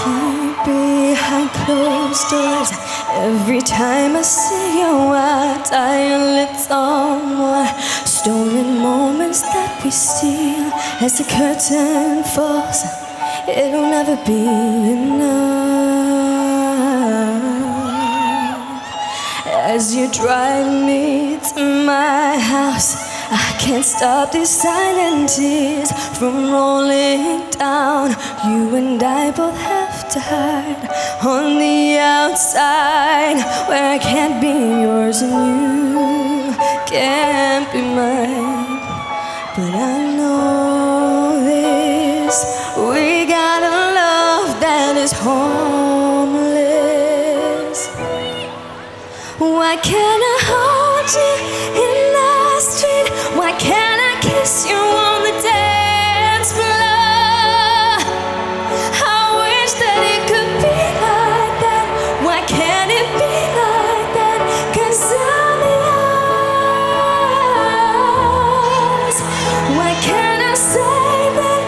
keep behind closed doors. Every time I see your eyes, I lift on more stolen moments that we steal. As the curtain falls, it'll never be enough. As you drive me to my house, I can't stop these silent tears from rolling down. You and I both have to hide on the outside, where I can't be yours and you can't be mine. But I know this: we got a love that is homeless. Why can't I hold you in the street? Why can't I kiss you on the dance floor? I wish that it could be like that. Why can't it be like that? 'Cause I'm yours. Why can't I say that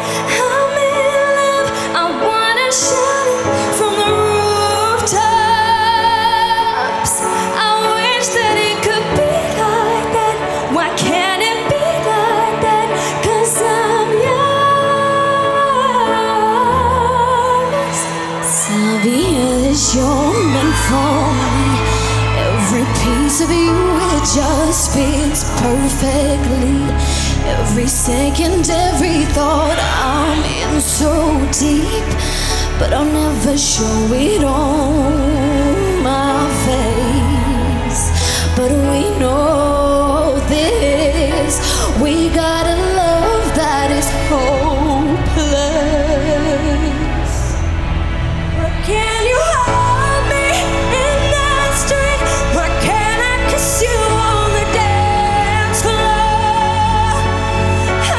I'm in love? I wanna shout it from the rooftops. I wish that it could be like that. Why can't it be like that? 'Cause I'm yours. Sylvia, this you're meant for me. Every piece of you, it just fits perfectly. Every second, every thought, I'm in so deep, but I'll never show it on my face. But we know this: we got a love that is hopeless. But can you hold me in the street? Why can't I kiss you on the dance floor?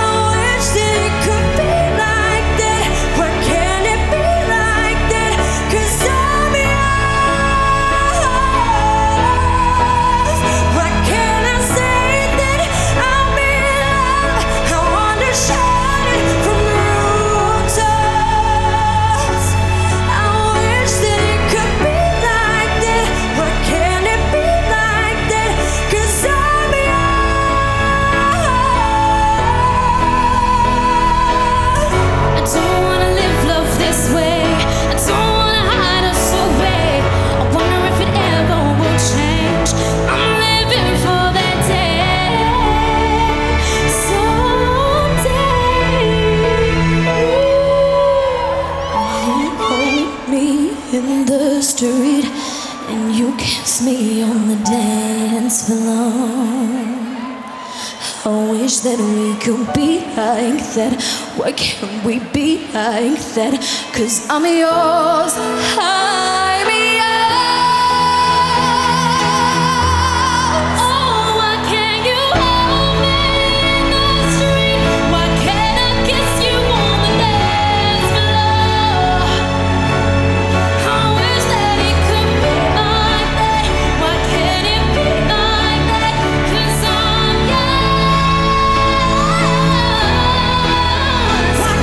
I wish that it could be like that. Why can't it be like that? 'Cause I'm yours. Why can't I say that I'm in love? I wanna shout it from the rooftops. I wish that it could be like that. Why can't it be like that? 'Cause I'm yours. I don't wanna live love this way. I don't wanna hide us away. I wonder if it ever will change. I'm living for that day. Someday, you hold me in the street and you kiss me on the dance floor. I wish that we could be like that. Why can't we be like that? 'Cause I'm yours. I'm yours. Oh, why can't you hold me in the street? Why can't I kiss you on the dance floor? I wish that it could be like that. Why can't it be like that? 'Cause I'm yours. Why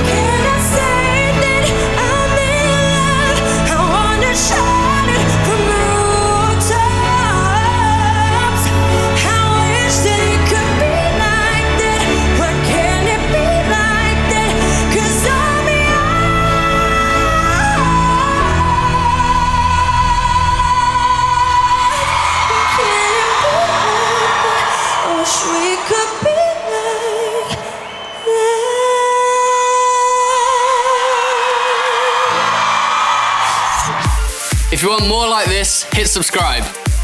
can't I say that I'm in love? I wanna shout it from the rooftops. I wish that it could be like that. Why can't it be like that? 'Cause I'm yours. I wish we could be like that. If you want more like this, hit subscribe.